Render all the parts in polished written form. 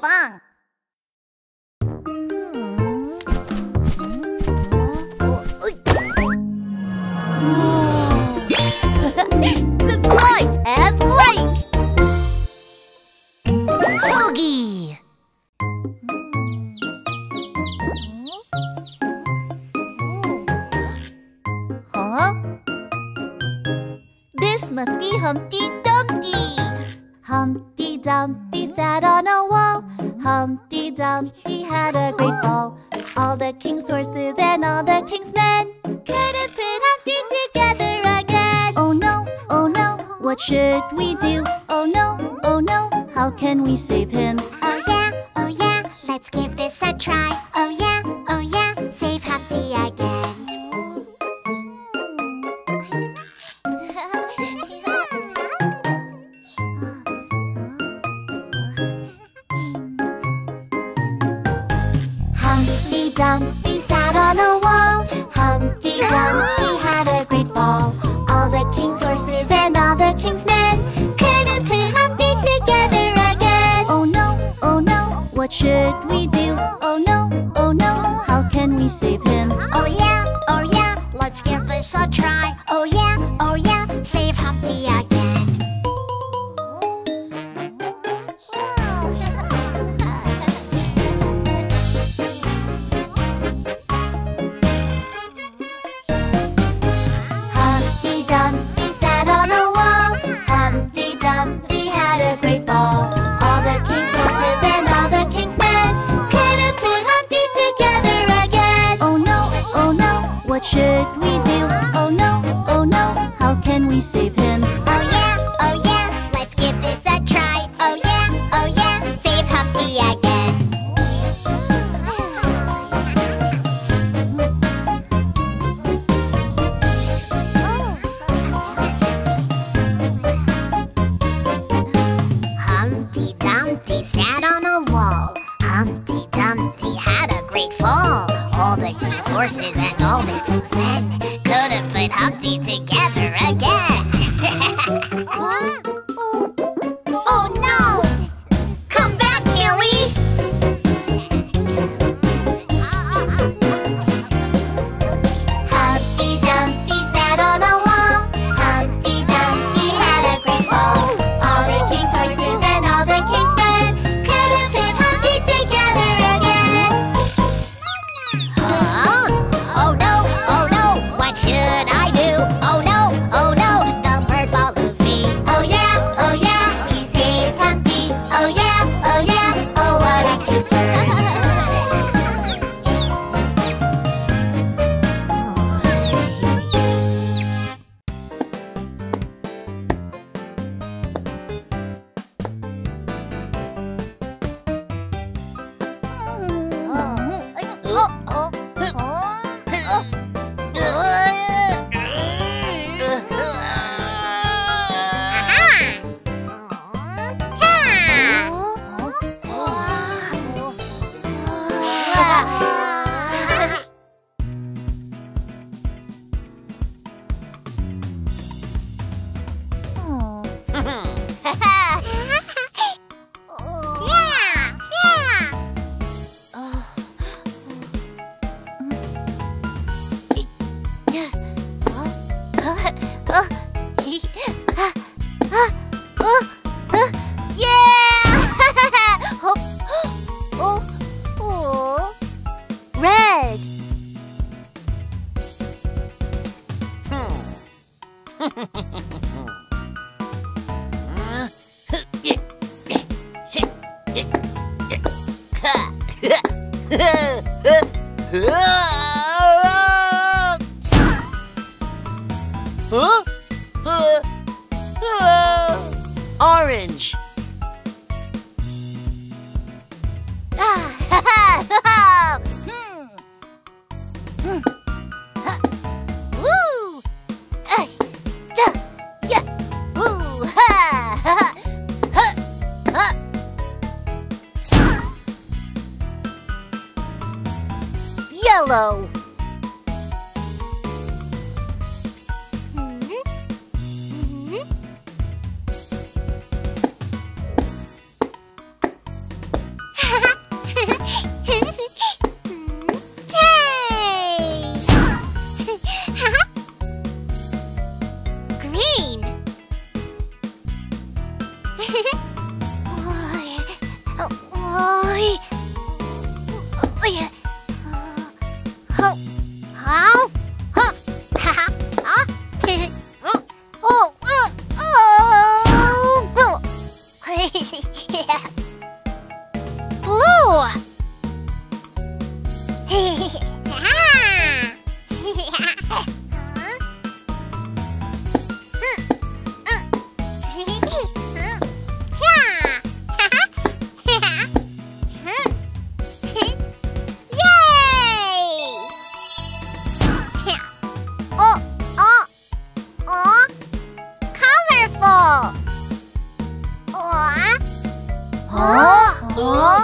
Pinkfong. Subscribe and like! Hogi! Huh? This must be Humpty Dumpty! Humpty Dumpty sat on a wall. Humpty Dumpty had a great fall. All the king's horses and all the king's men couldn't put Humpty together again. Oh no, what should we do? Oh no, how can we save him? Oh yeah, let's give this a try. Oh yeah, save Humpty again. Humpty sat on a wall. Humpty Dumpty had a great fall. All the king's horses and all the king's men couldn't put Humpty together again. Oh no, what should we do? Oh no, how can we save him? Oh yeah, let's give this a try. Oh yeah, save Humpty again. What should we do? Oh no, how can we save him? Oh yeah, let's give this a try. Oh yeah, save Humpty again. Humpty Dumpty sat on a wall. Humpty Dumpty had a great fall. All the king's horses and all the king's men couldn't put Humpty together again. Oh no! Come back, Billy! Humpty Dumpty sat on a wall. Humpty Dumpty had a great fall. All the king's horses and all the king's men couldn't put Humpty together again. Should I do? Oh no, the bird follows me. Oh yeah, we saved Humpty. Oh yeah, oh what a cute bird. Orange. Yellow. you. Oh. Oh. Oh. Oh. Oh. Oh. Oh. Oh. Blue.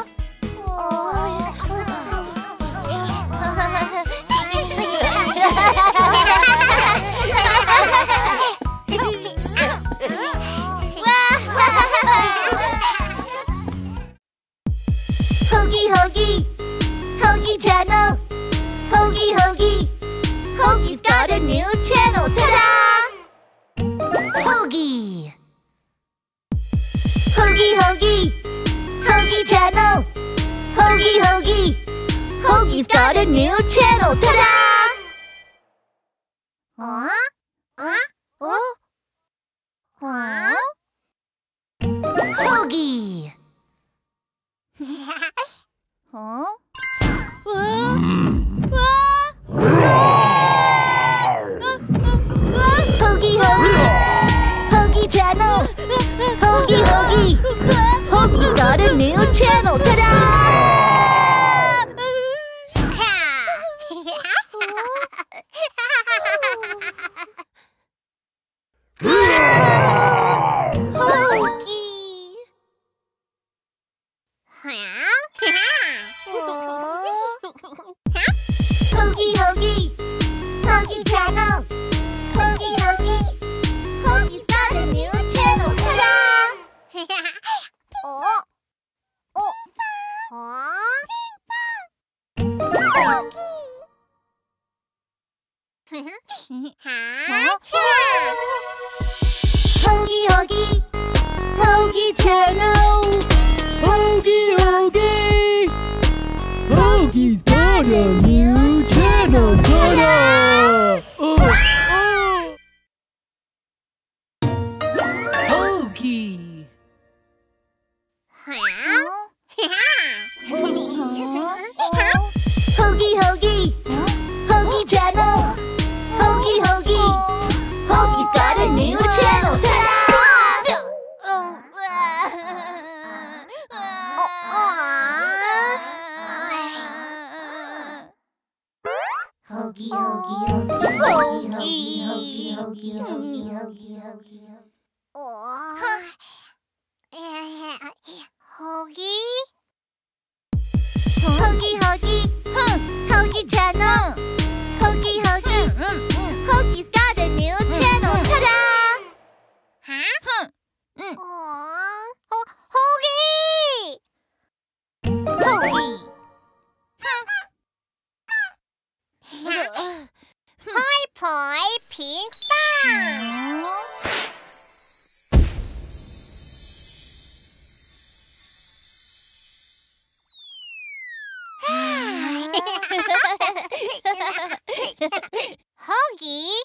Hogi,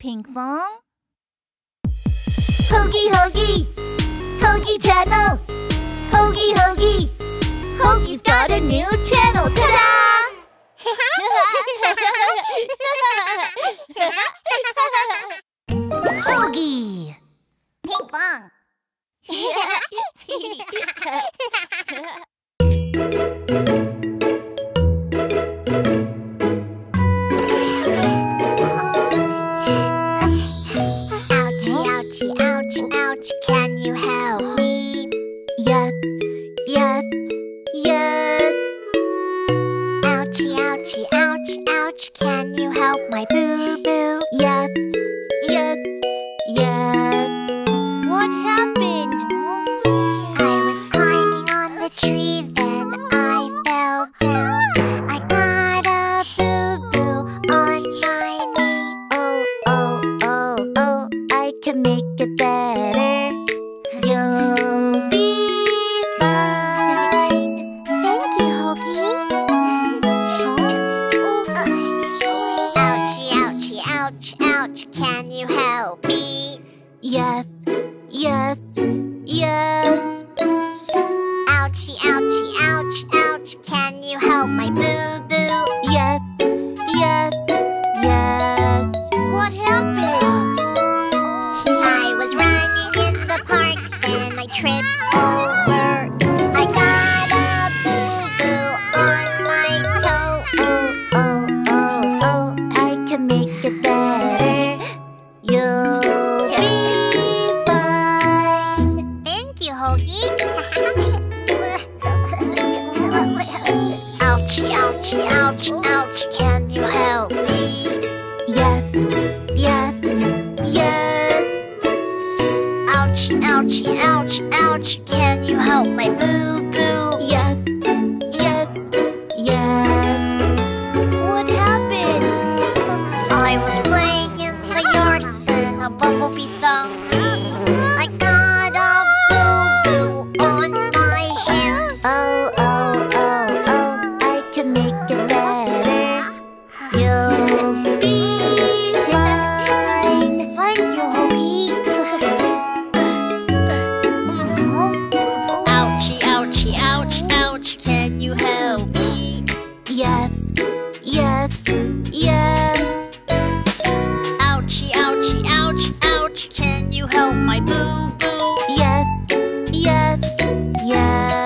Pinkfong, Hogi, Hogi, Hogi channel, Hogi, Hogi, Hogi's got a new channel. Ta-da! Hogi, Pinkfong. Can you help me? Yes, yes, yes. Ouchie, ouchie, ouch, ouch. Can you help my boo-boo? Yes, yes, yes. What happened? I was climbing on the tree, then I fell down. I got a boo-boo on my knee. Oh, oh, oh, oh, I can make it better. You'll be fine. Thank you, Hogi. Ouchie, ouchie, ouch, ouch. Can you help my boo-boo? Yes, yes, yes. What happened? I was running in the park and I tripped over. I got a boo-boo on my toe. Oh, oh, oh, oh, I can make it better. You'll be fine. Thank you, Hogi. Ouchie, ouchie, ouch, ouch, can you help me? Yes, yes, yes. Ouchie, ouchie, ouch, ouch, can you help my boo-boo? Yes, yes, yes. What happened? I was playing in the yard and a bumblebee stung me. I got a boo-boo on my hand. Oh, oh, oh, oh. Make it better. You'll be mine. Thank you, Hogi. Ouchie, ouchie, ouch, ouch. Can you help me? Yes, yes, yes. Ouchie, ouchie, ouch, ouch. Can you help my boo-boo? Yes, yes, yes.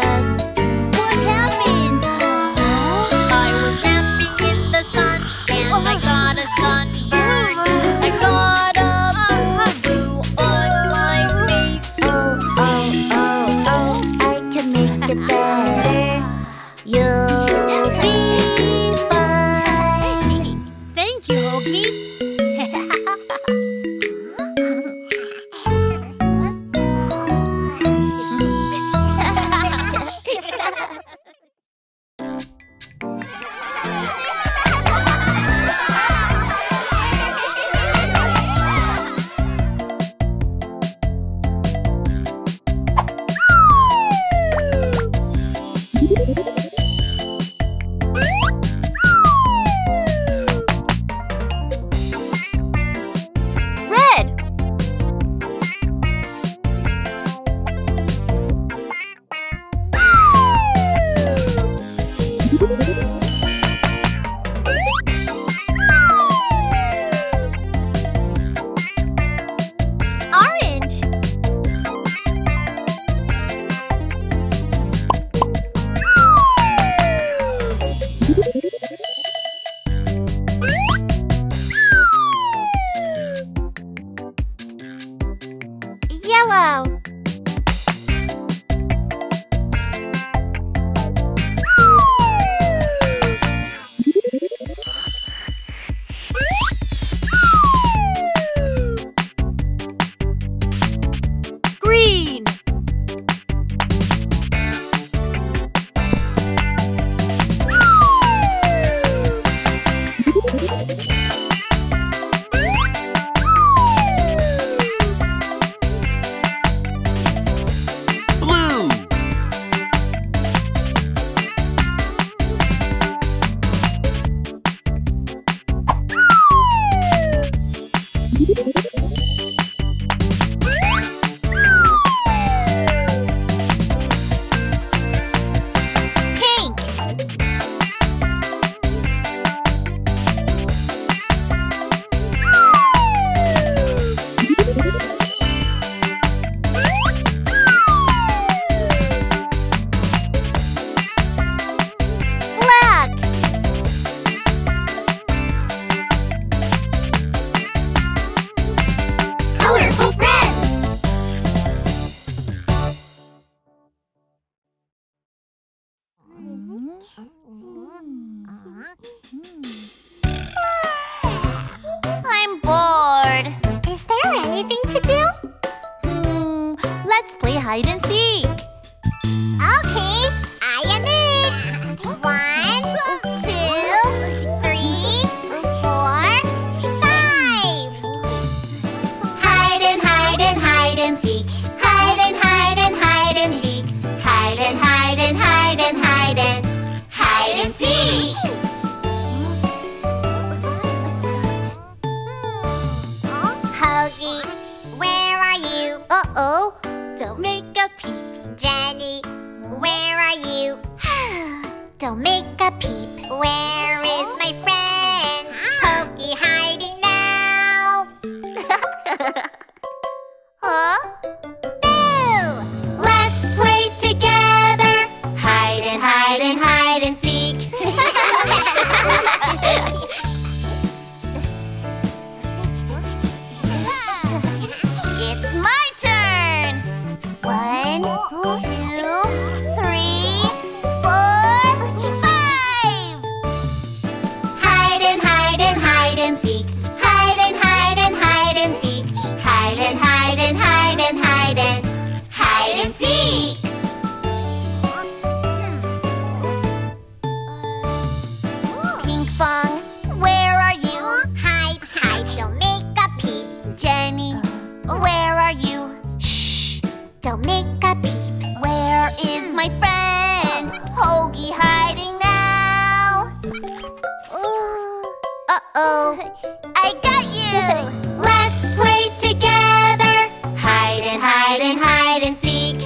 I'm bored. Is there anything to do? Let's play hide and seek. Okay, I am it. 1, 2, 3, 4, 5. Hide and hide and hide and seek. Hide and hide and hide and seek. Hide and hide and hide and hide and hide. Don't make a peep. Where is my friend? Hogi hiding now. Huh? Boo! Let's play together. Hide and hide and hide and seek. It's my turn. 1, 2, 3, 4, 5. Hide and hide and hide and seek. Hide and hide and hide and seek. Hide and hide and hide and hide and hide and seek. Pinkfong, where are you? Hide, hide, don't make a peep. Jenny, where are you? Shh, don't make a peep. Where is my friend? Hogi hiding now. Uh-oh, I got you. Let's play together. Hide and hide and hide and seek.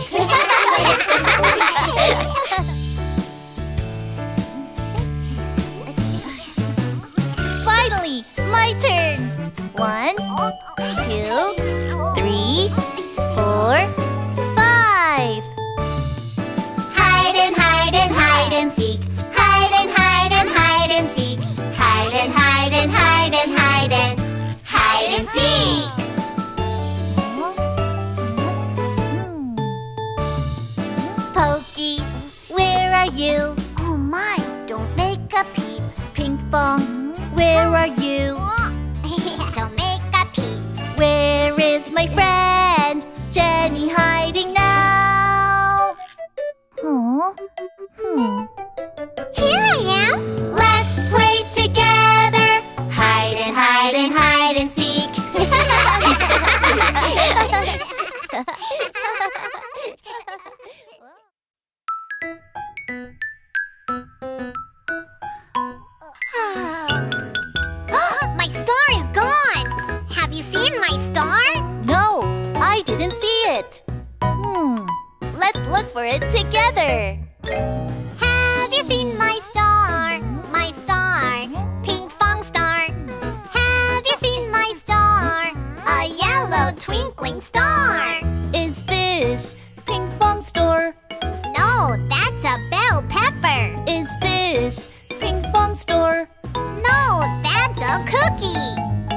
Finally, my turn. 1, 2, 3, 4, 5. Hide and hide and hide and seek. Hide and hide and hide and seek. Hide and hide and hide and hide and hide and seek. Pokey, where are you? Oh my, don't make a peep. Pinkfong, where are you? Don't make a peep. Where is my friend? Jenny hiding now. Oh. Here I am. Let's play together. Hide and hide and hide and seek. My star is gone. Have you seen my star? No, I didn't see it. Let's look for it together. Have you seen my star? My star, Pinkfong star. Have you seen my star? A yellow twinkling star. Is this Pinkfong store? No, that's a bell pepper. Is this Pinkfong store? No, that's a cookie.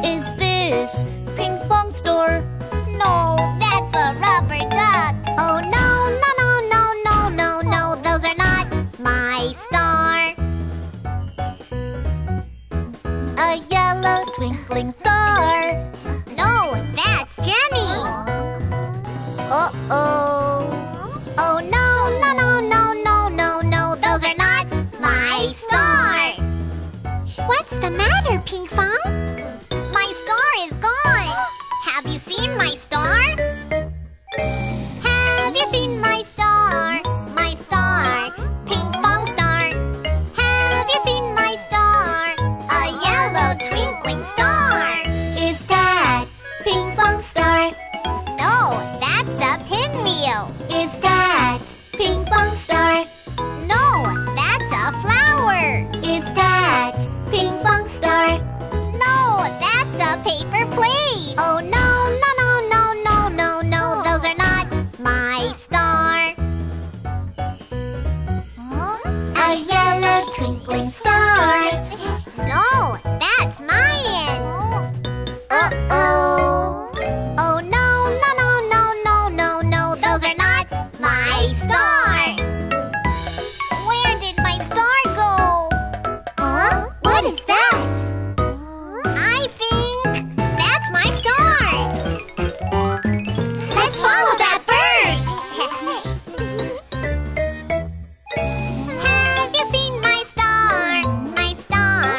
Is this Pinkfong store? No, that's a rubber duck. Oh no, no, no, no, no, no, no. Those are not my star. A yellow twinkling star. No, that's Jenny. Uh-oh. Oh no, no, no, no, no, no, no. Those are not my star. What's the matter, Pinkfong? My star is gone. Have you seen my star? Have you seen my star? My star, Pinkfong star. Have you seen my star? A yellow twinkling star. Is that Pinkfong star? No, that's a pinwheel. Is that Pinkfong star? No, that's a flower. Is that Pinkfong star? No, that's a paper plate. Oh no, no, no, no, no, no, no. Those are not my star. A yellow twinkling star. No, that's Mayan. Uh-oh. Oh no, no, no, no, no, no, no. Those are not my star. Where did my star go? Huh? What is that? I think that's my star. Let's follow that bird. Have you seen my star? My star,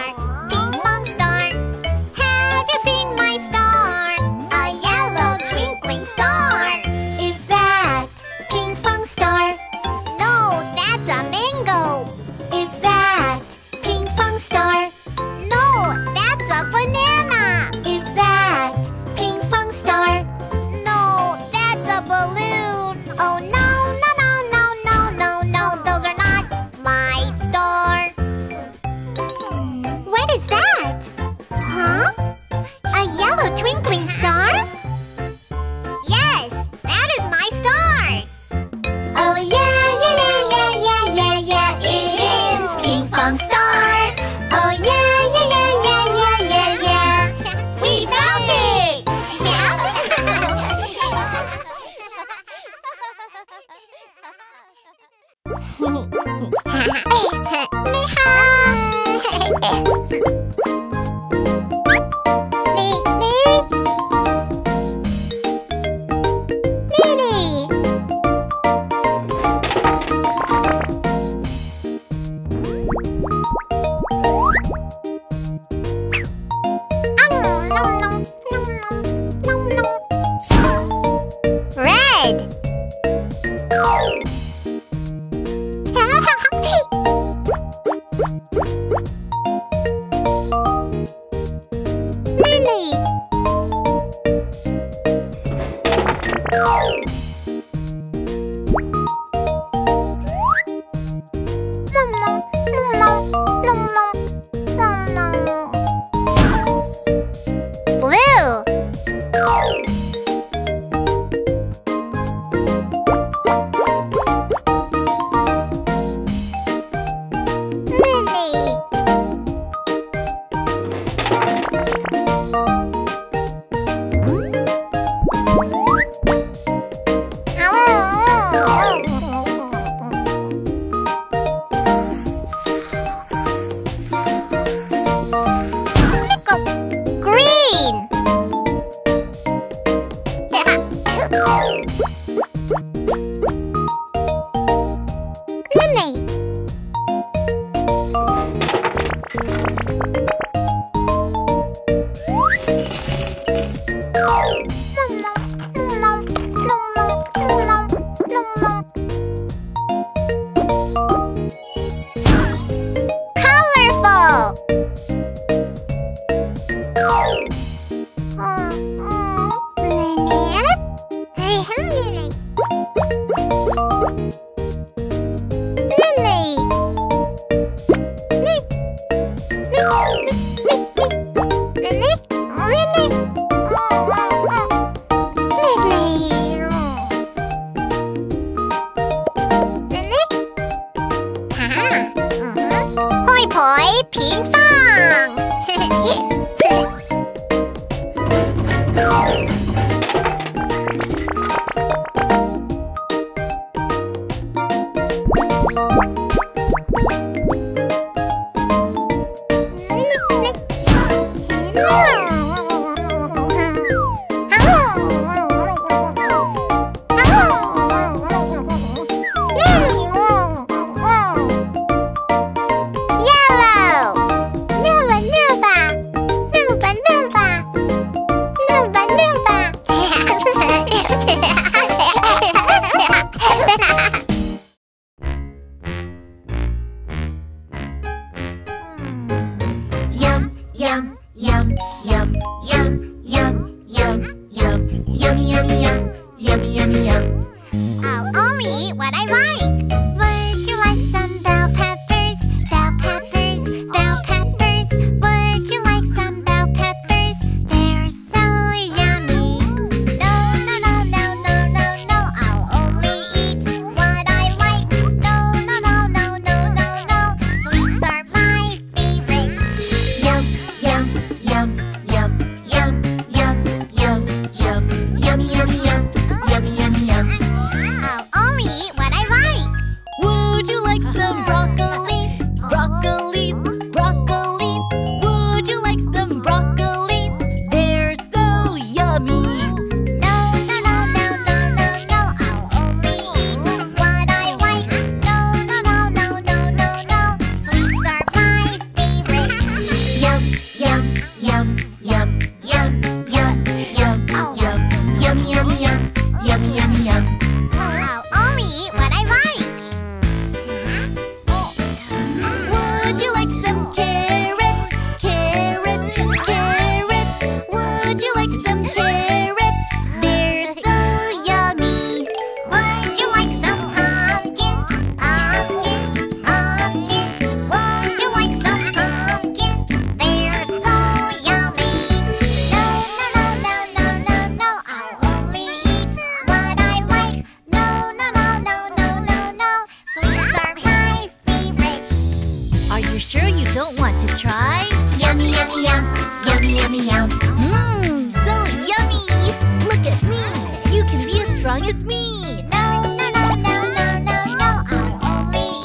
It's me. No, no, no, no, no, no, no, I'll only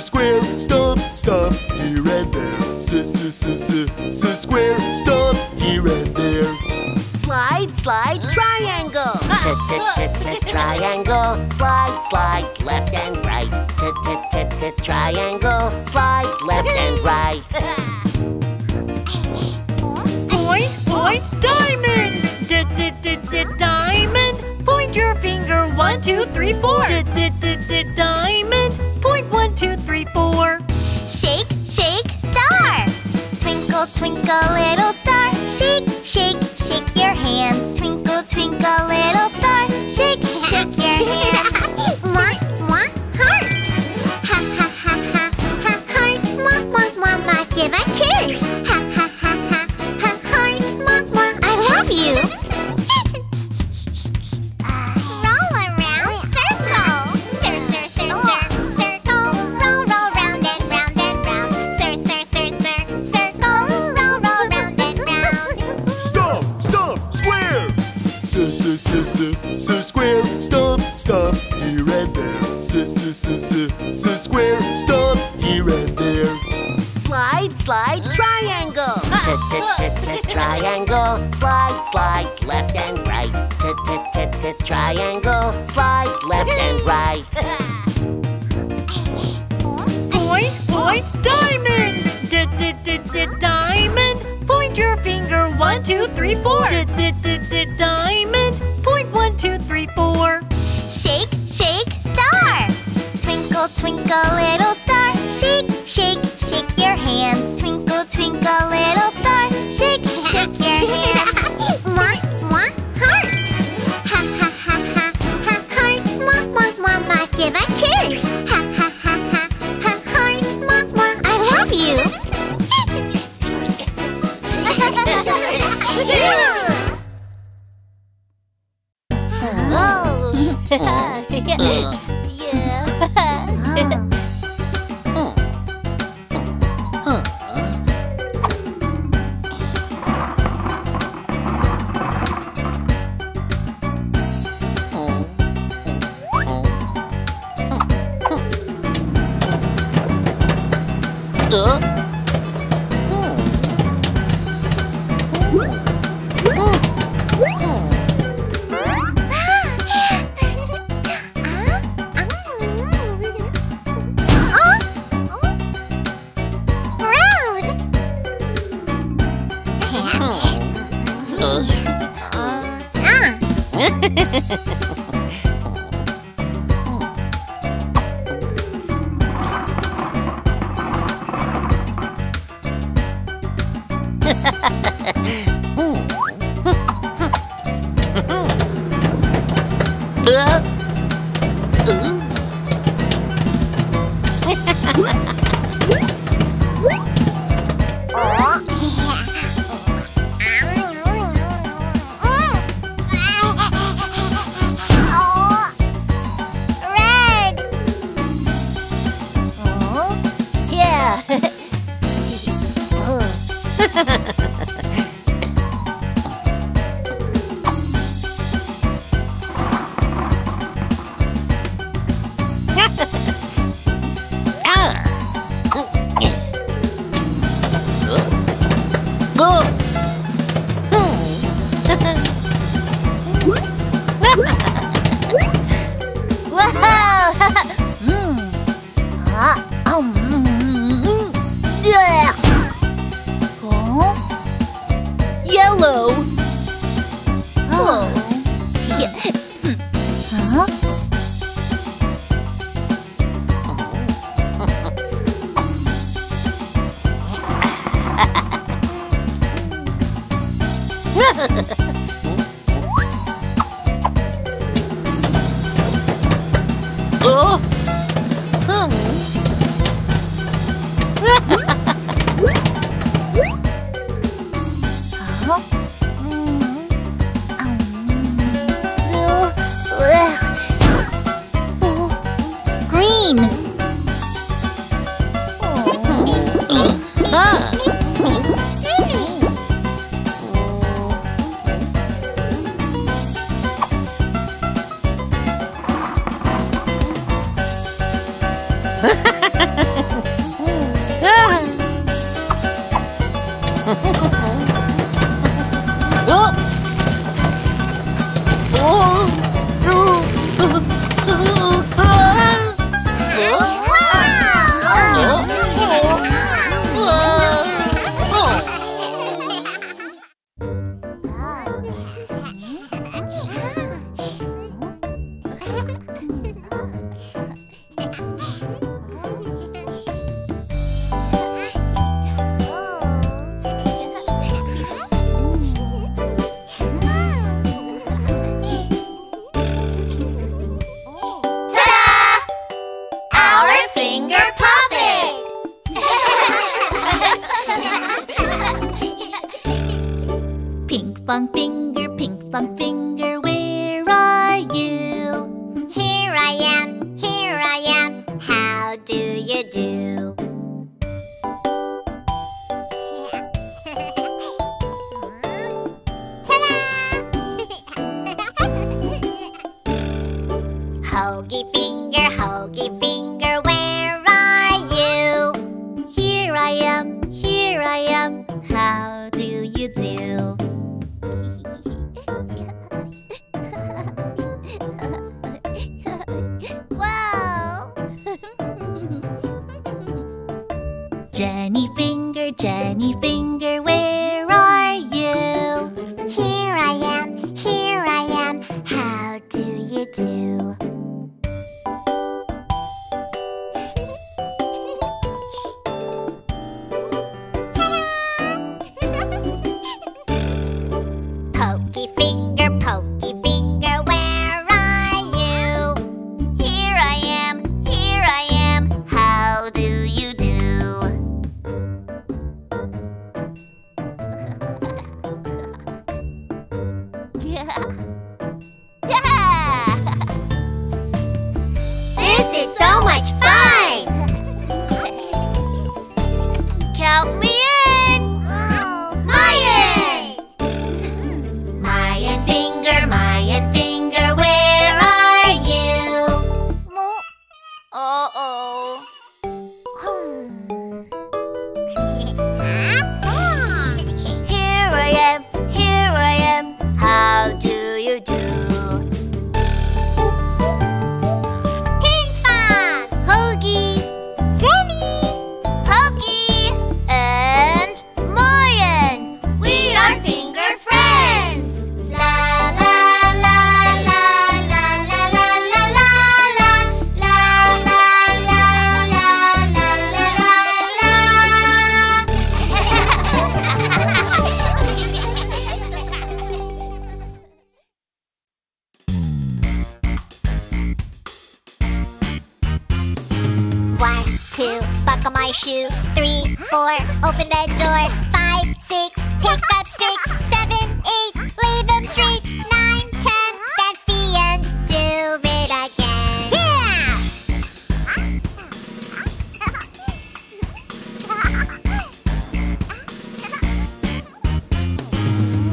square, stomp, stomp, here and there. Square, stomp, here and there. Slide, slide, triangle. Triangle, slide, slide, left and right. Triangle, slide, left and right. Boy, diamond. Diamond, point your finger 1, 2, 3, 4. Diamond, point 1, 2, 3, 4. Shake, shake, star. Twinkle, twinkle, little star. Shake, shake, shake your hands. Twinkle, twinkle, little star. Shake, shake your hands. Mwah, mwah, heart. Ha, ha, ha, ha, ha, heart. Mwah, mwah, mwah, mwah, give a kiss. Ha, ha, ha, ha, ha, heart. Mwah, mwah, I love you. Roll around, circle. Sir, sir, sir, sir, circle. Roll, roll, round and round and round. Sir, sir, sir, sir, circle. Roll, roll, round and round. Stomp, stomp, square. Sir, sir, sir, sir, sir, square. Stomp, stomp, here and there. Sir, sir, sir, sir, sir, square. Stomp, here and there. Slide, slide, triangle. Triangle, slide, slide, left and right. Triangle, slide, left and right. Boy, diamond. Diamond, point your finger 1, 2, 3, 4. Diamond, point 1, 2, 3, 4. Shake, shake, star. Twinkle, twinkle, little star. Shake, shake, shake your hands. Twinkle, twinkle, little star. Shake, shake your hands. Mwah, mwah, heart. Ha, ha, ha, ha, ha, heart. Mwah, mwah, mwah, mwah, give a kiss. Ha, ha, ha, ha, ha, heart. Mwah, mwah, I love you. Yeah. Ha ha! Pinkfong finger, where are you? Here I am, how do you do? Ta-da! Hogi finger, where are you? Here I am, how do you do? Jenny finger, where are you? Here I am, how do you do? Ta-da! Pokey finger, where are you? Here I am, how do you do? Shoe 3, 4, open the door. 5, 6, pick up sticks. 7, 8, leave them straight. 9, 10, that's the end. Do it again. Yeah.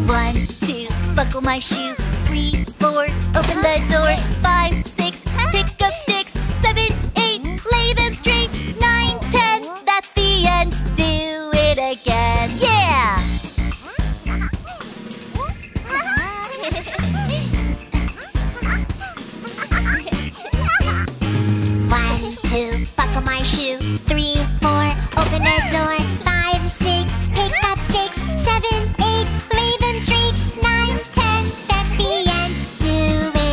1, 2, buckle my shoe. 3, 4, open the door. 5, 6, pick up sticks. 7, 8, lay them straight. 9, 10. Again. Yeah! One, two, buckle my shoe. 3, 4, open the door. 5, 6, pick up sticks. 7, 8, lay them straight. 9, 10, that's the end. Do it again.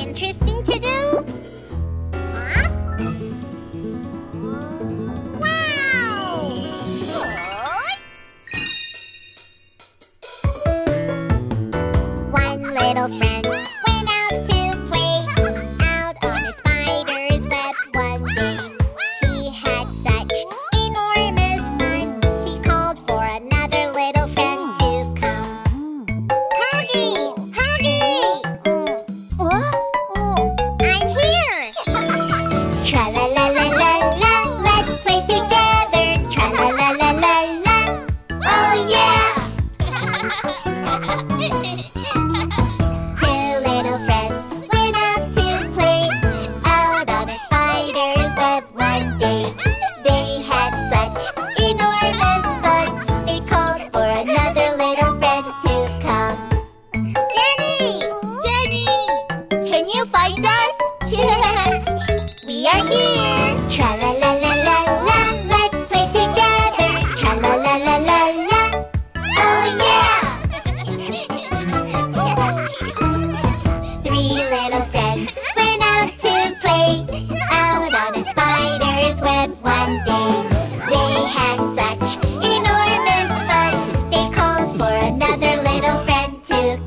Interesting. find us? We are here! Tra-la-la-la-la-la, let's play together! Tra-la-la-la-la-la, oh yeah! Three little friends went out to play, out on a spider's web one day. They had such enormous fun, they called for another little friend to come.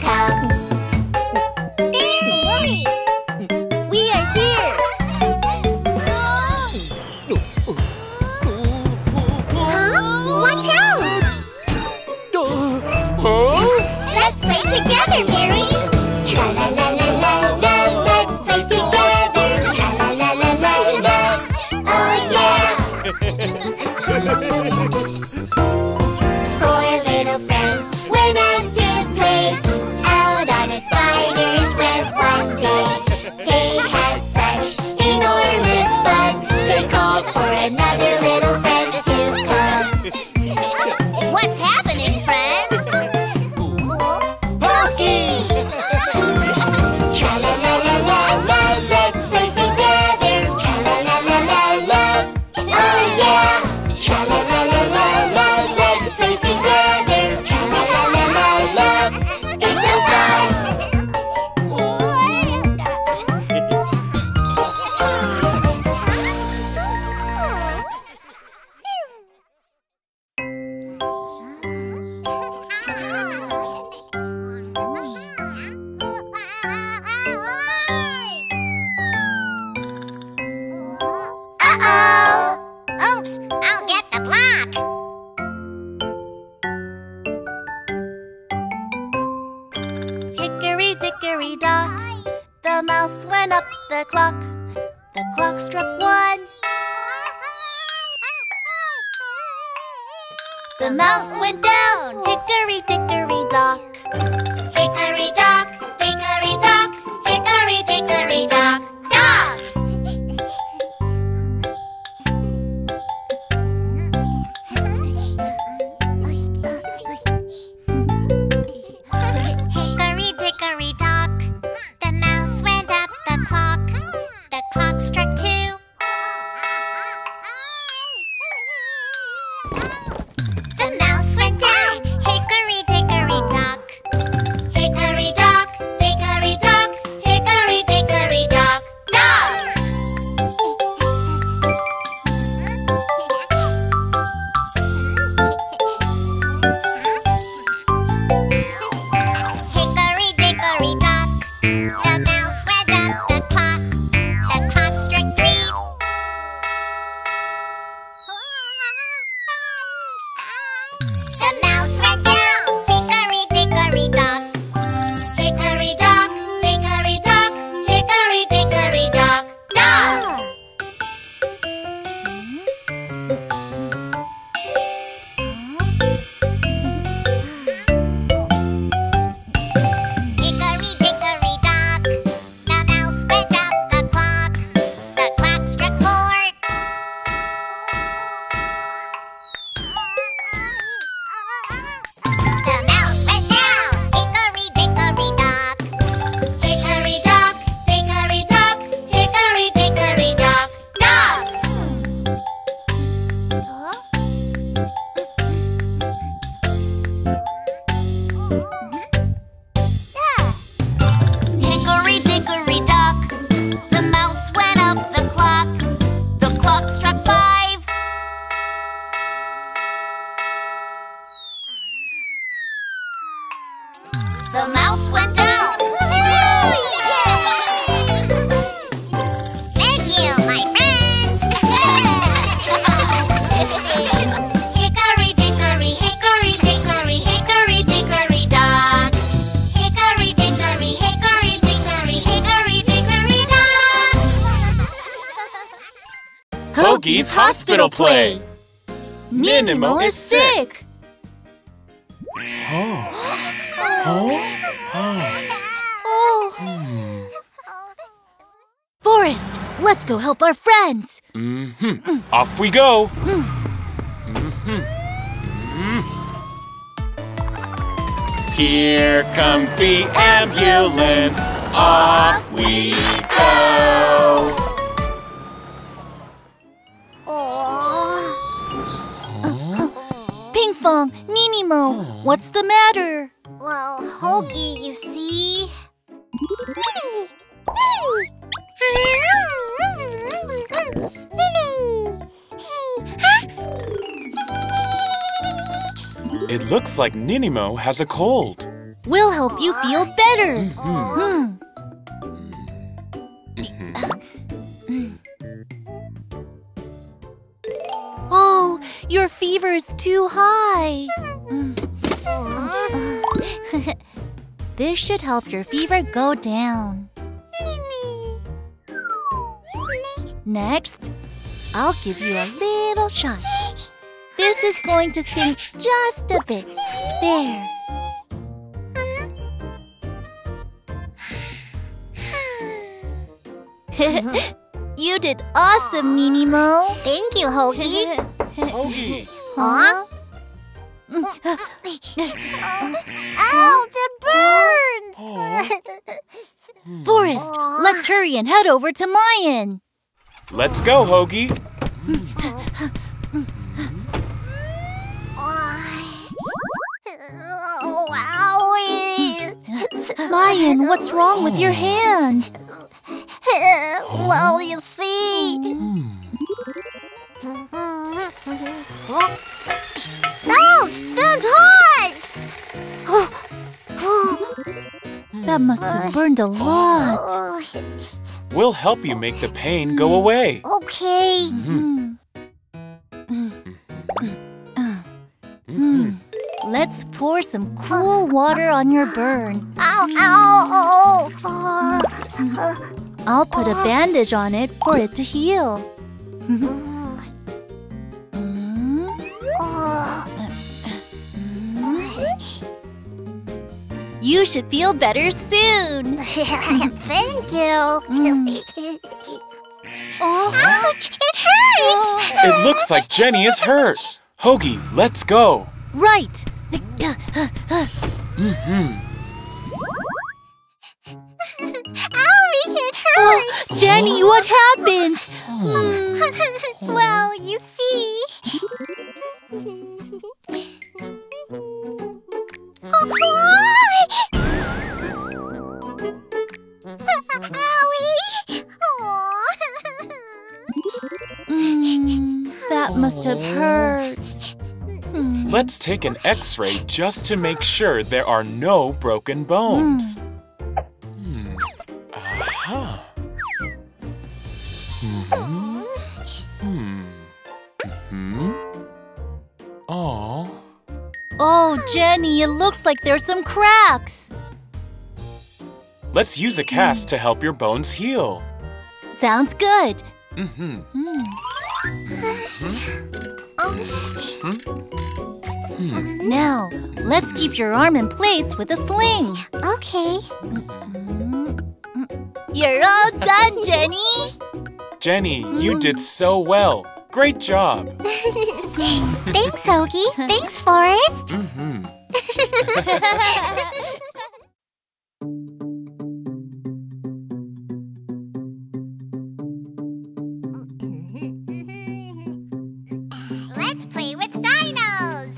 Hogi's hospital play. Ninimo is sick. Forest, let's go help our friends. Off we go. Here comes the ambulance. Off we go. What's the matter? Well, Hogi, you see... It looks like Ninimo has a cold. We'll help you feel better. Oh, your fever is too high. This should help your fever go down. Next, I'll give you a little shot. This is going to sting just a bit. There. You did awesome, Ninimo. Thank you, Hogi. Hogi. Huh? Ouch, it burns! Forest, let's hurry and head over to Mayan. Let's go, Hogi. Mayan, what's wrong with your hand? Well, you see. Ouch! That's hot! That must have burned a lot. We'll help you make the pain go away. Okay. Let's pour some cool water on your burn. Ow, ow, ow. I'll put a bandage on it for it to heal. You should feel better soon. Thank you. Ouch! It hurts! It looks like Jenny is hurt. Hogi, let's go. Right. Owie, it hurts! Oh, Jenny, what happened? Well, you see... That must have hurt. Let's take an x-ray just to make sure there are no broken bones. Oh, Jenny, it looks like there's some cracks. Let's use a cast to help your bones heal. Sounds good. Now, let's keep your arm in place with a sling. Okay. You're all done, Jenny. Jenny, you did so well. Great job. Thanks, Hogi. Thanks, Forest. Let's play with dinos.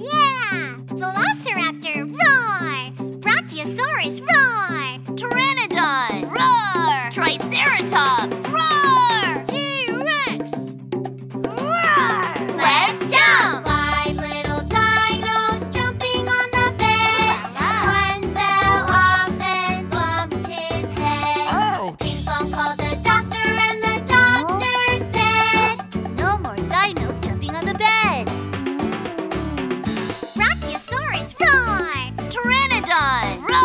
Yeah! Velociraptor, roar! Brachiosaurus, roar! Pteranodon, roar! Triceratops, roar! T-Rex, roar! Let's jump! 5 little dinos jumping on the bed. One fell off and bumped his head. Pinkfong called the doctor and the doctor said, "No more dinos jumping on the bed." Brachiosaurus, roar! Pteranodon, roar!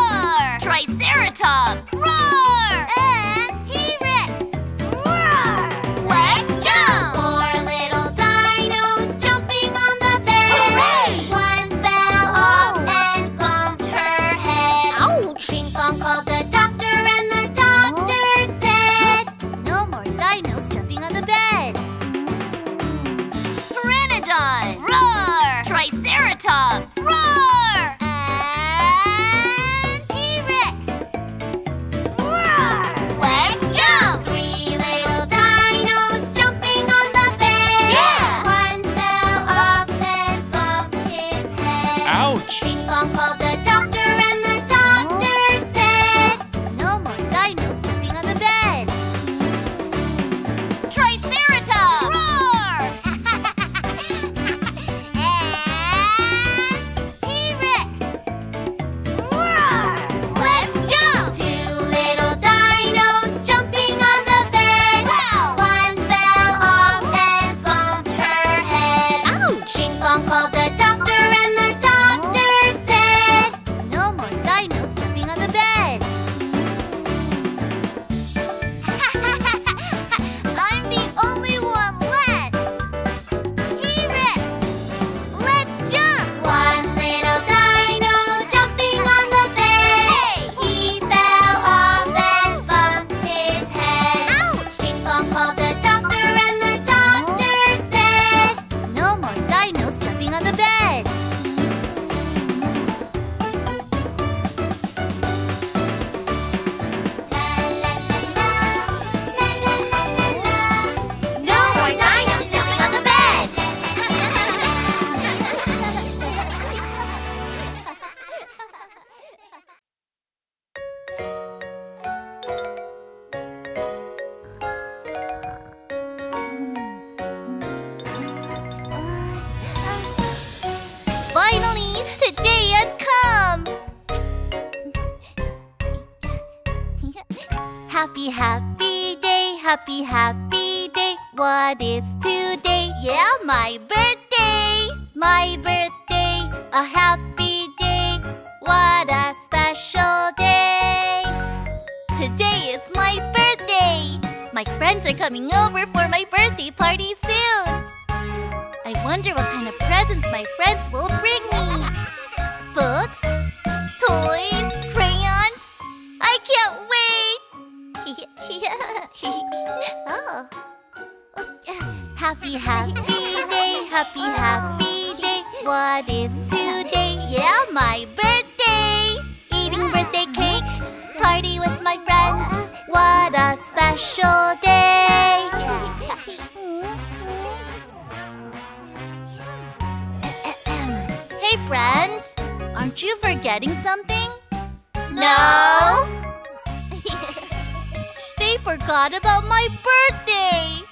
happy, happy day. What is today? Yeah, my birthday. My birthday, a happy day. What a special day. Today is my birthday. My friends are coming over for my birthday party soon. I wonder what kind of presents my friends will bring me. Books, toys, crayons. I can't wait. Oh. Happy, happy day, happy, happy day. What is today? Yeah, my birthday. Eating birthday cake, party with my friends. What a special day. Hey friends, aren't you forgetting something? No. They forgot about my birthday.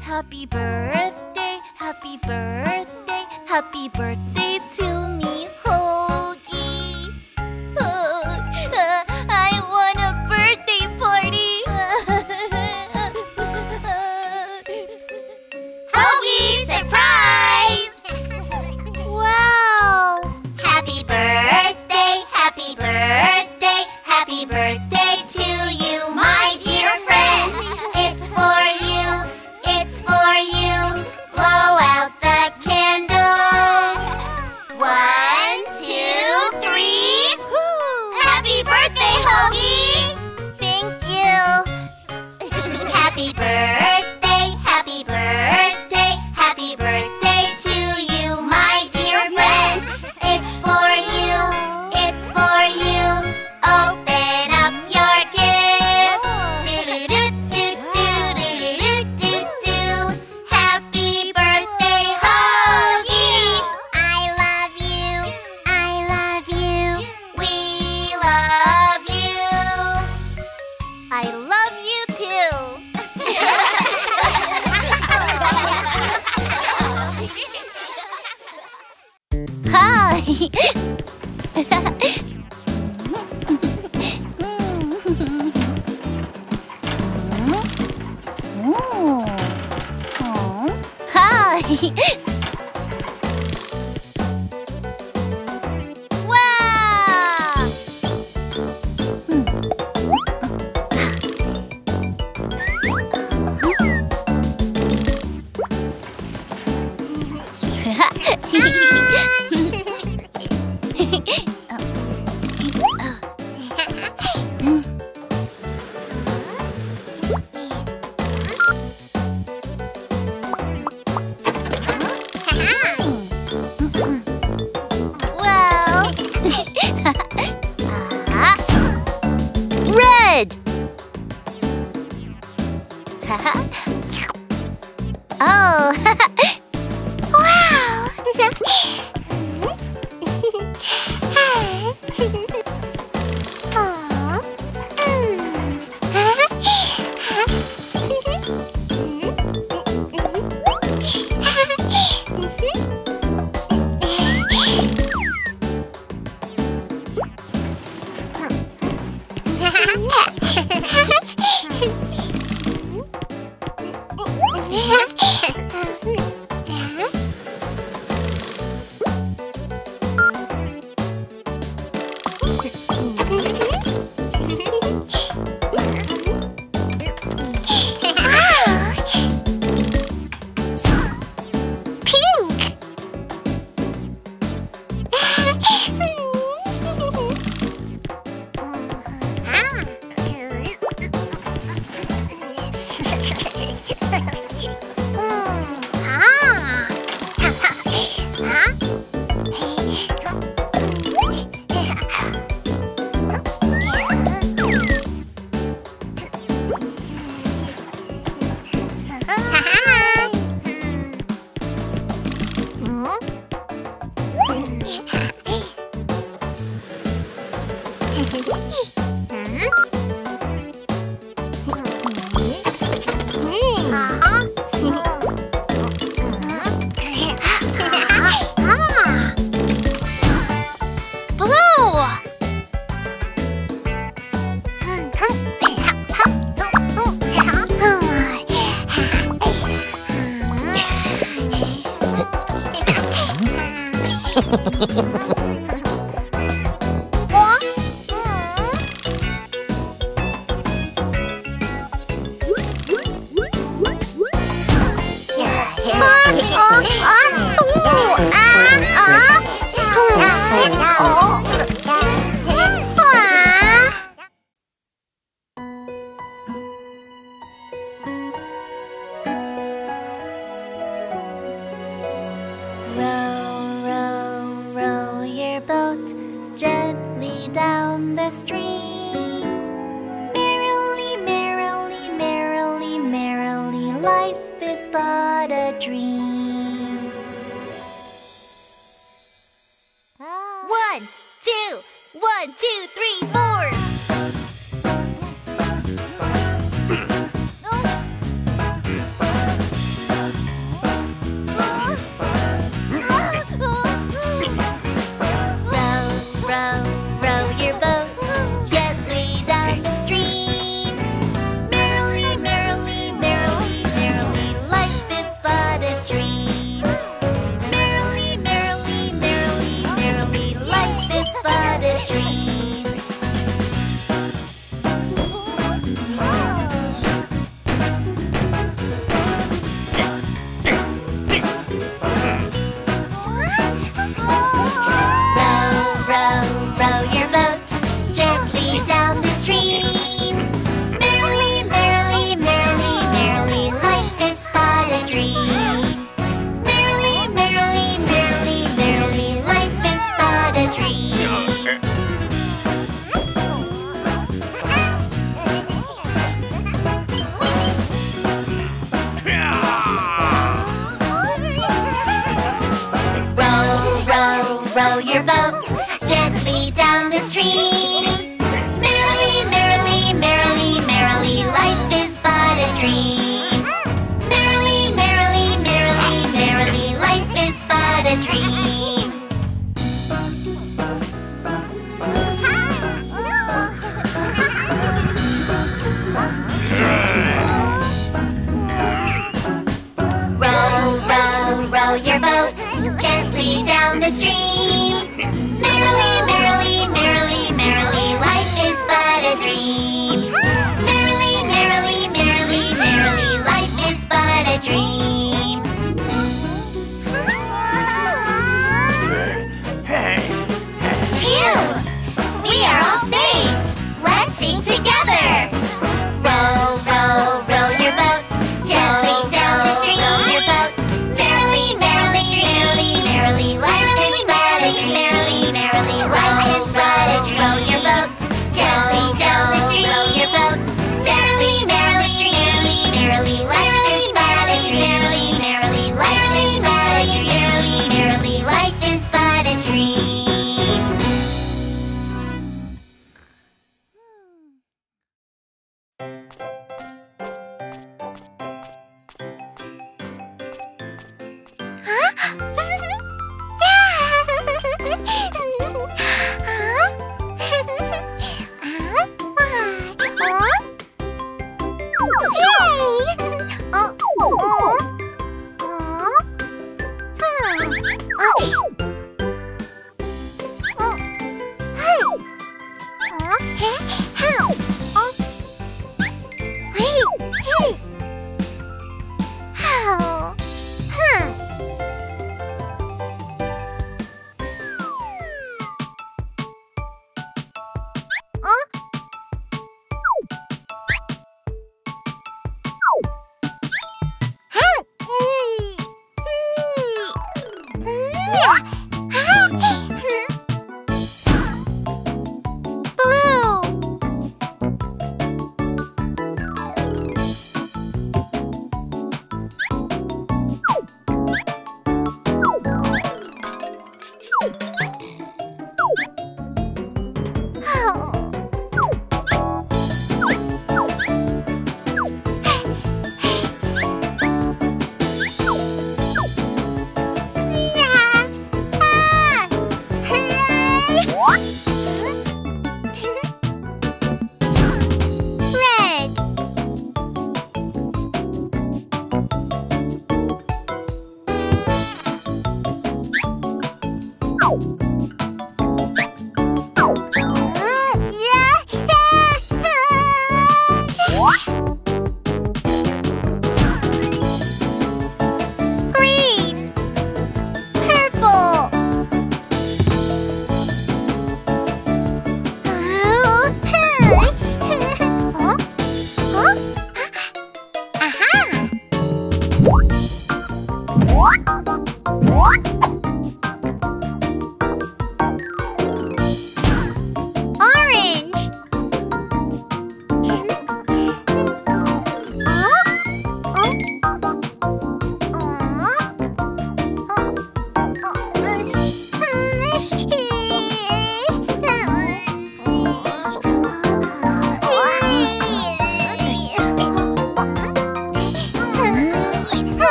Happy birthday, happy birthday, happy birthday to me, Hogi. Oh, I want a birthday party. Hogi, surprise! Wow! Happy birthday, happy birthday, happy birthday to you, my dear friend. It's for you. Blow out the candles. 1, 2, 3. Woo. Happy birthday, Hogi! Thank you. Happy birthday, happy birthday, happy birthday to you, my dear friend. It's for you, it's for you. Open up your gifts. Do do do do do do do do do. Hi! Hi! Wow! Hi! Oh, wow! Blue! Blue.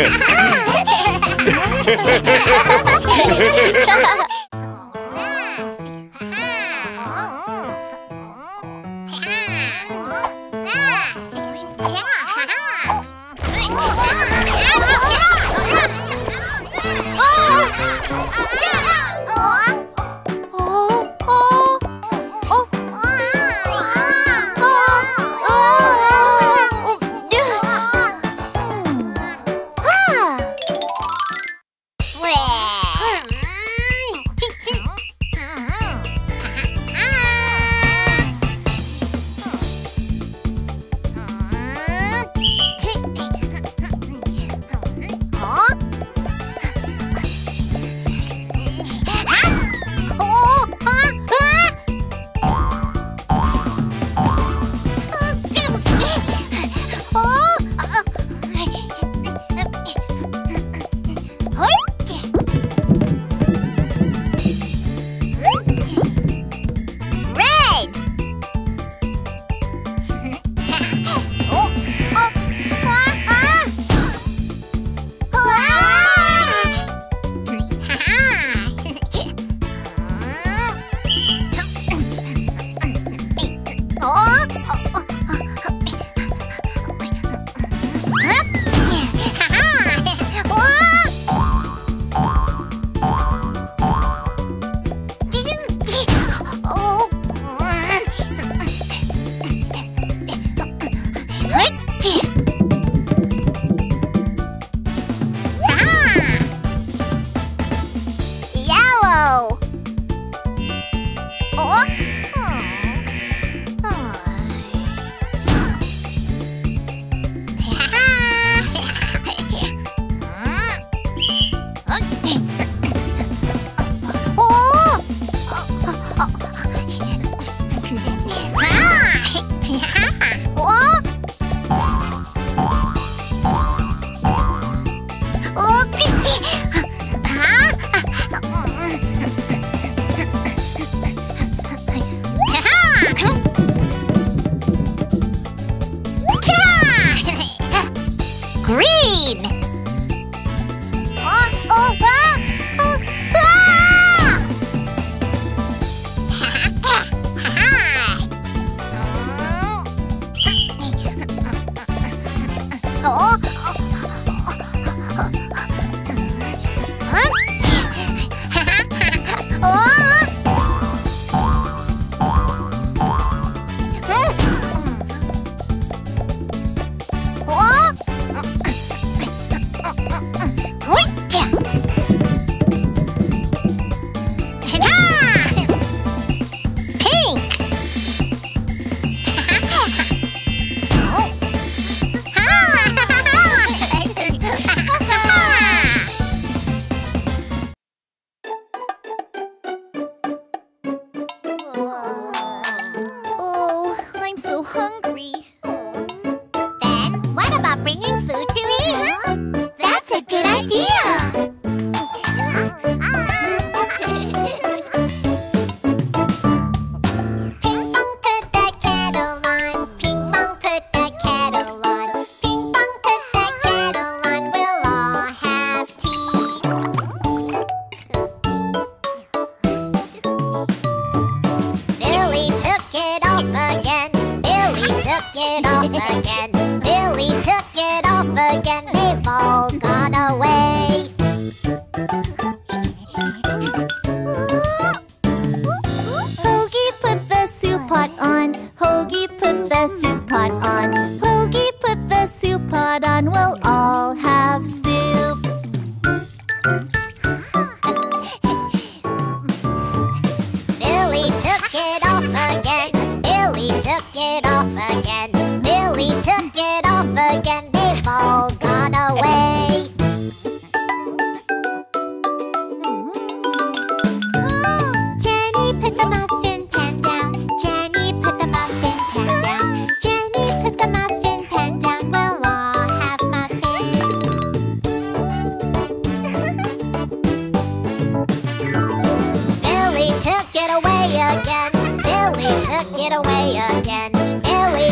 Billy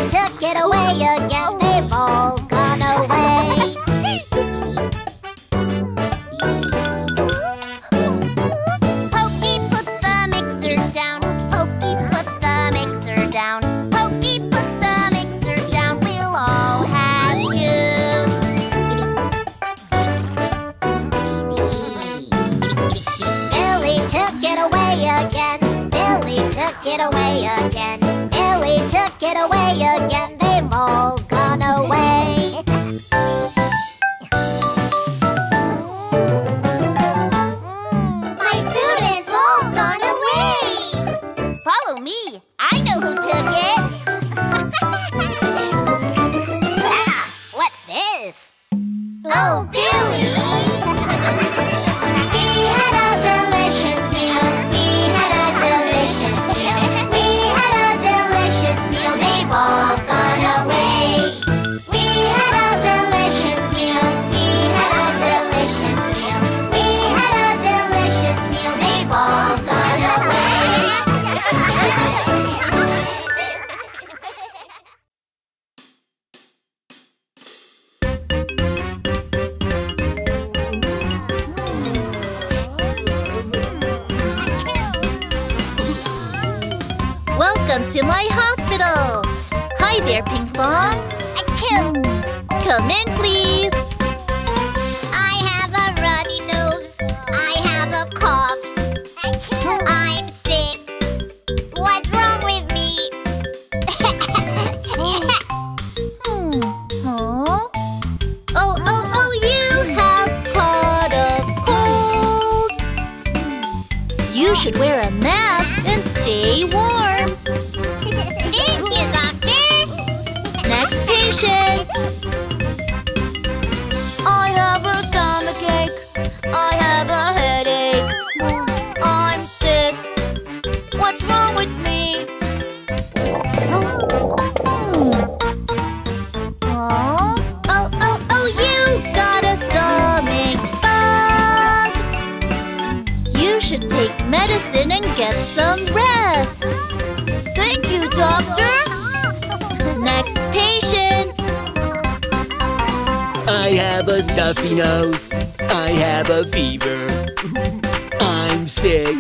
took it away again, they've all gone away. it away again. Billy took it away again. They've all gone away. My food is all gone away. Follow me. I know who took it. Ah, what's this? Oh, Billy! Welcome to my hospital! Hi there, Pinkfong! Achoo! Come in, please! I have a runny nose. I have a cough. Achoo. I'm sick. What's wrong with me? Oh, you have caught a cold. You should wear a mask and stay warm. Thank you, Doctor! Next patient! I have a stomachache. I have a headache. I'm sick. What's wrong with me? Oh, you got a stomach bug. You should take medicine and get some rest. Thank you, Doctor! Next patient! I have a stuffy nose. I have a fever. I'm sick.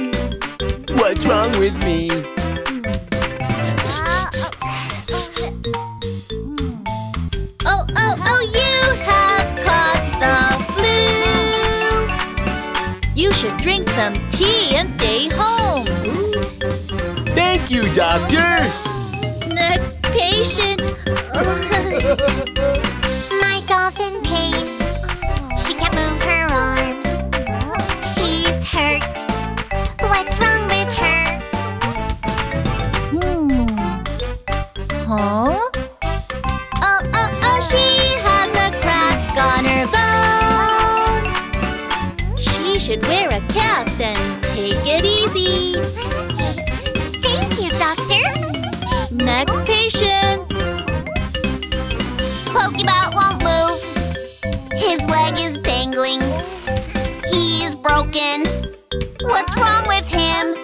What's wrong with me? Oh, you have caught the flu. You should drink some tea and stay home. Thank you, Doctor! Next patient! My doll's in pain. She can't move her arm. She's hurt. What's wrong with her? Oh, she has a crack on her bone. She should wear a cast and take it easy. Doctor? Next patient! Pokeball won't move. His leg is dangling. He's broken. What's wrong with him?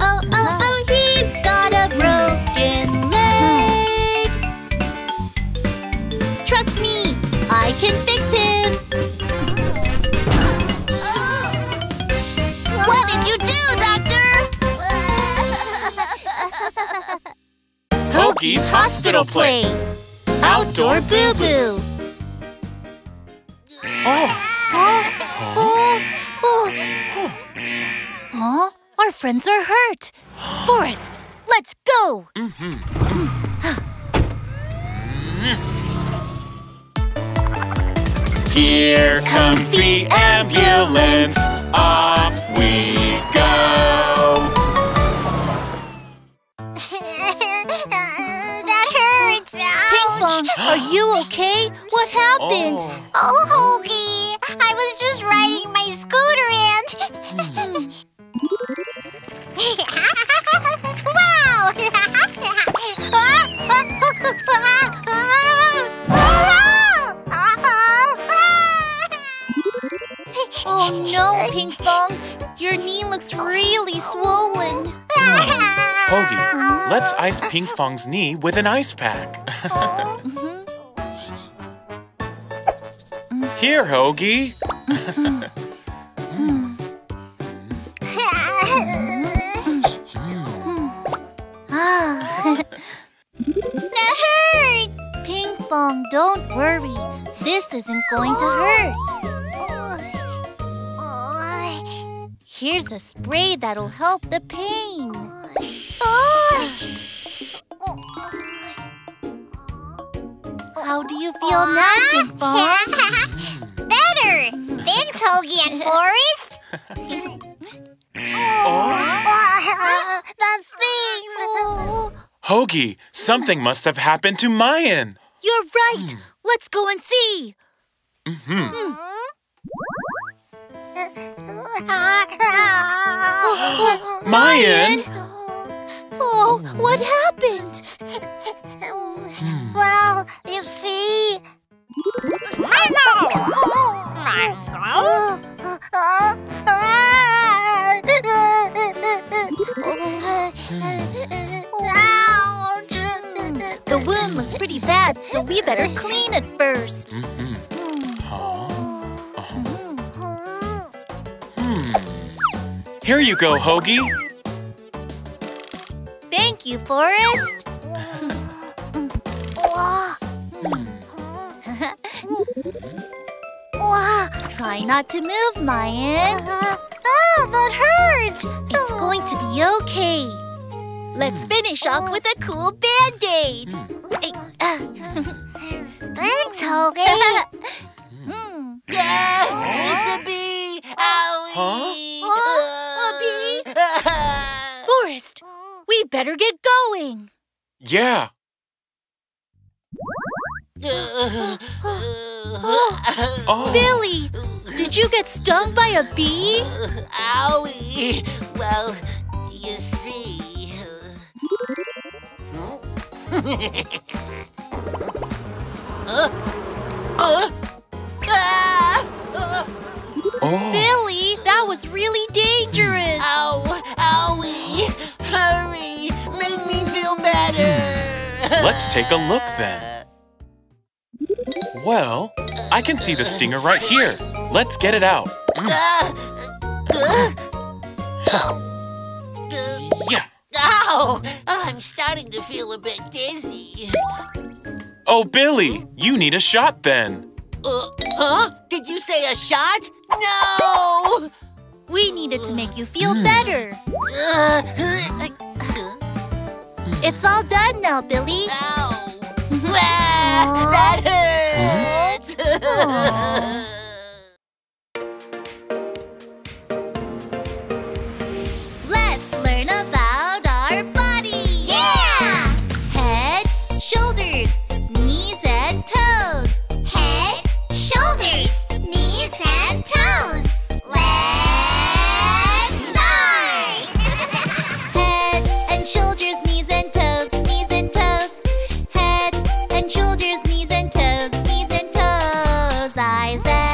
Oh, he's got a broken leg. Trust me, I can fix him. You do, Doctor! Hogi's Hospital Play! Outdoor Boo-Boo! Oh, our friends are hurt! Forest, let's go! Here comes the ambulance! Off we go! That hurts! Pinkfong, are you okay? What happened? Oh, Hogi! I was just riding my scooter and... Wow! Oh no, Pinkfong! Your knee looks really swollen. Hogi, let's ice Pinkfong's knee with an ice pack. Here, Hogi. That hurt! Pinkfong, don't worry. This isn't going to hurt. Here's a spray that'll help the pain. How do you feel now, Pinkfong? Better! Thanks, Hogi and Forest! That stings! Hogi, something must have happened to Mayan. You're right! Let's go and see! Mayan! Oh, what happened? Well, you see... I know! Ouch! The wound looks pretty bad, so we better clean it first. Here you go, Hogi. Thank you, Forest. Try not to move, Mayan. Oh, that hurts. It's going to be okay. Let's finish off with a cool band-aid. Thanks, Hogi. It's a bee. Owie. A bee? Forest, we better get going. Yeah. Billy, did you get stung by a bee? Owie. Well, you see. Billy, that was really dangerous. Ow, owie, hurry, make me feel better. Let's take a look then. Well, I can see the stinger right here. Let's get it out. Yeah. Ow, I'm starting to feel a bit dizzy. Oh, Billy, you need a shot then. Did you say a shot? No! We needed to make you feel better. It's all done now, Billy. Ow. That hurts! Let's learn about our body. Yeah! Head, shoulders, knees and toes. Head, shoulders, knees and toes. Let's start! Head and shoulders, knees and toes, knees and toes. Head and shoulders, knees and toes, knees and toes. Eyes and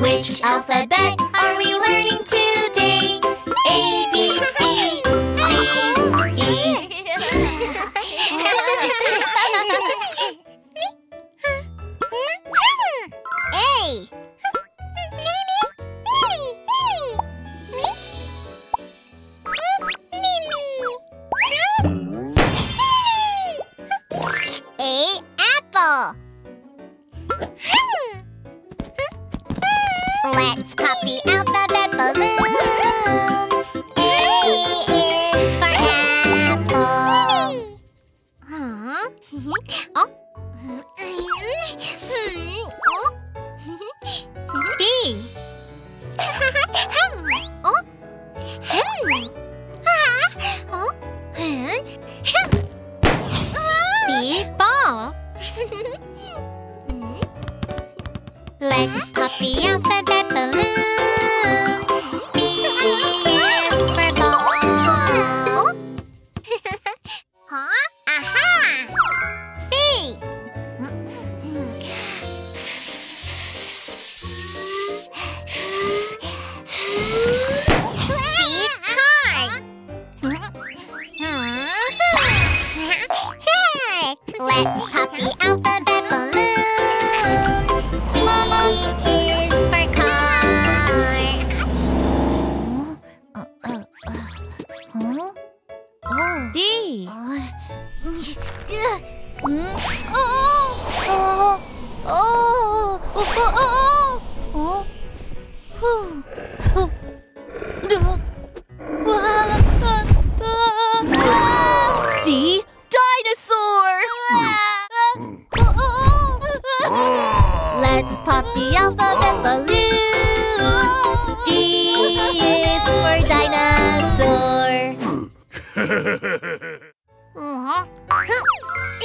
Which alphabet are we learning today? A, B, C, D, E. A. A, apple. Let's pop the alphabet balloon. A is for apple. B. B, ball. Let's pop the alphabet balloon. B is for ball. Huh? Aha! C. C, car. Let's pop the alphabet balloon. C is for car. D. D, dinosaur. Let's pop the alphabet balloon. D is for dinosaur. E. E.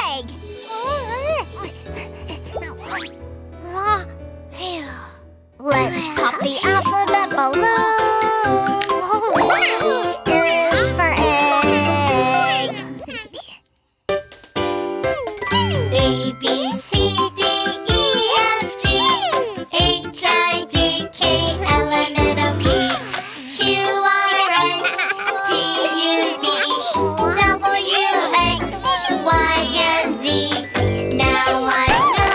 Egg. Let's pop the alphabet balloon. E is for egg. A, B, C, D, E, F, G, H, I, J, K, L, M, N, O, P, Q, R, S, T, U, V, W, X, Y, and Z. Now I know.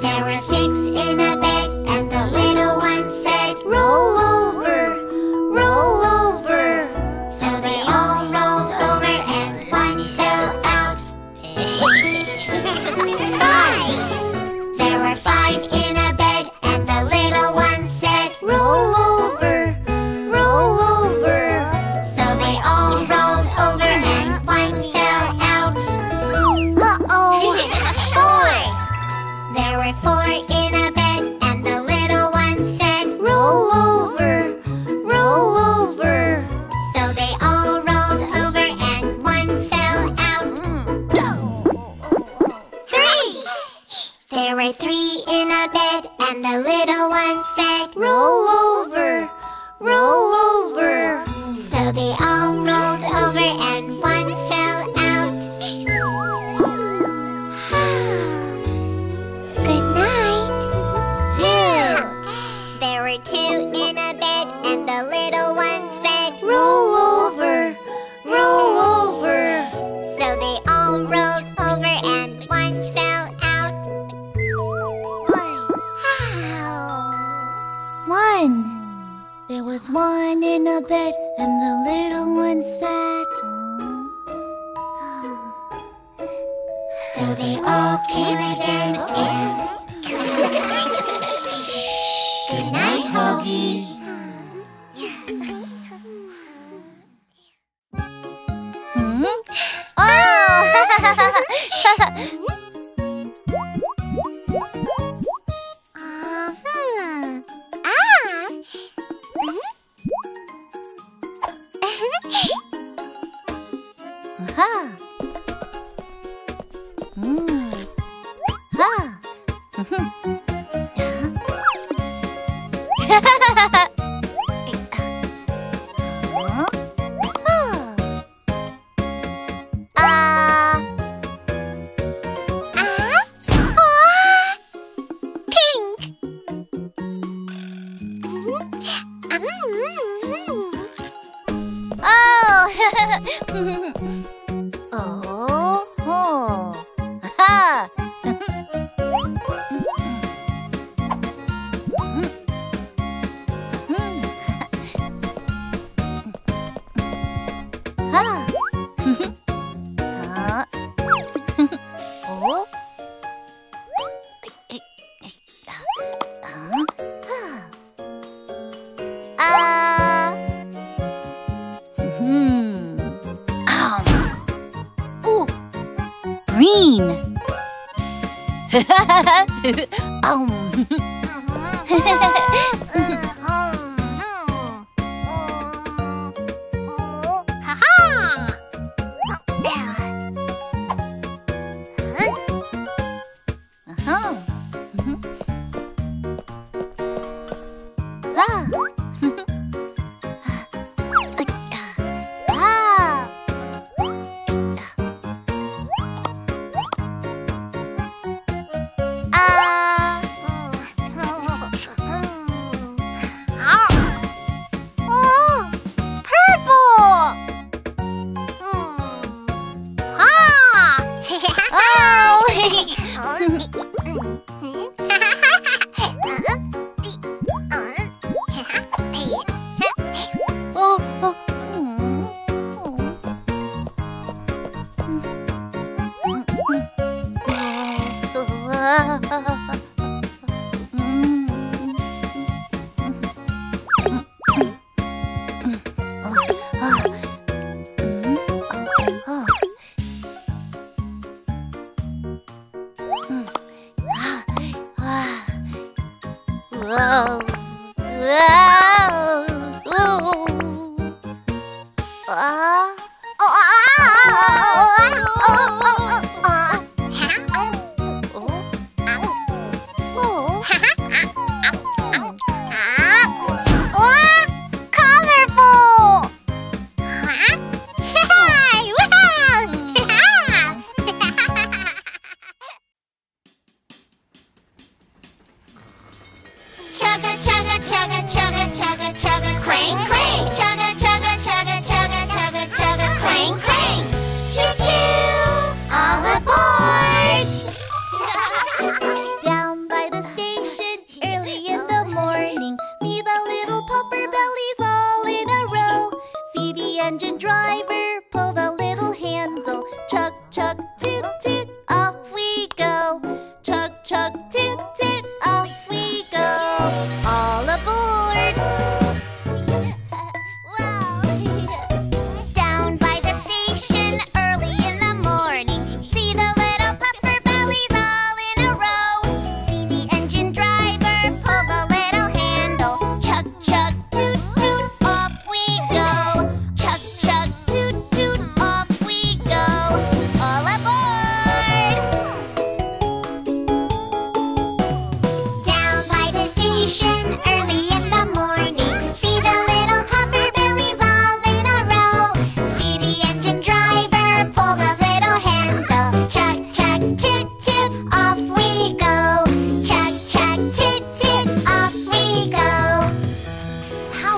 There were six in a bed, and the little one said, roll over, So they all rolled over and one fell out. Good night. Two. There were two in a bed and the little one said, roll over, roll over. So they all rolled over and one fell out. One. There was one in a bed and the little one said, so they all came again and good night, Hogi. Oh! All up.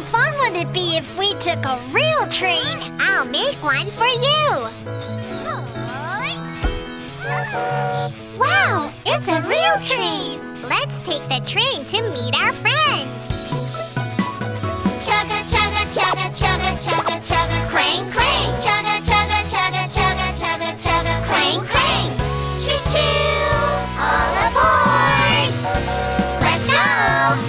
fun would it be if we took a real train? I'll make one for you! Wow, it's a real train! Let's take the train to meet our friends! Chugga, chugga, chugga, chugga, chugga, chugga, clang, clang! Chugga, chugga, chugga, chugga, chugga, chugga, clang, clang! Choo-choo! All aboard! Let's go!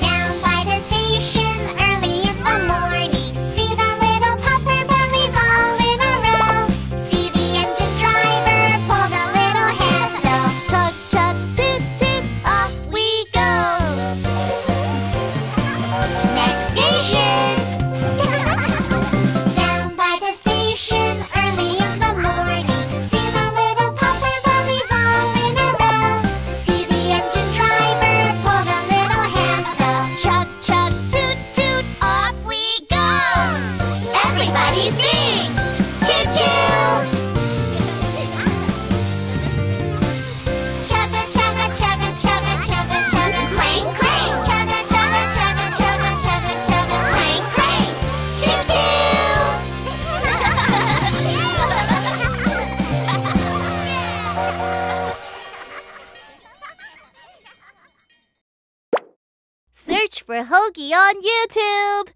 Down by the station early in the morning, see the little puffer bellies all in a row. See the engine driver pull the little handle. Tug, tug, tip, tip, off we go! Next station! Down by the station early in the morning, see the little puffer bellies all in a row. See the engine driver pull the little handle. Chug, chug, toot, toot, off we go! Everybody sing! Choo-choo! Chugga, chugga, chugga, chugga, chugga, chugga, clang, clang! Chugga, chugga, chugga, chugga, chugga, chugga, clang, clang! Choo-choo! Search for Hogi on YouTube!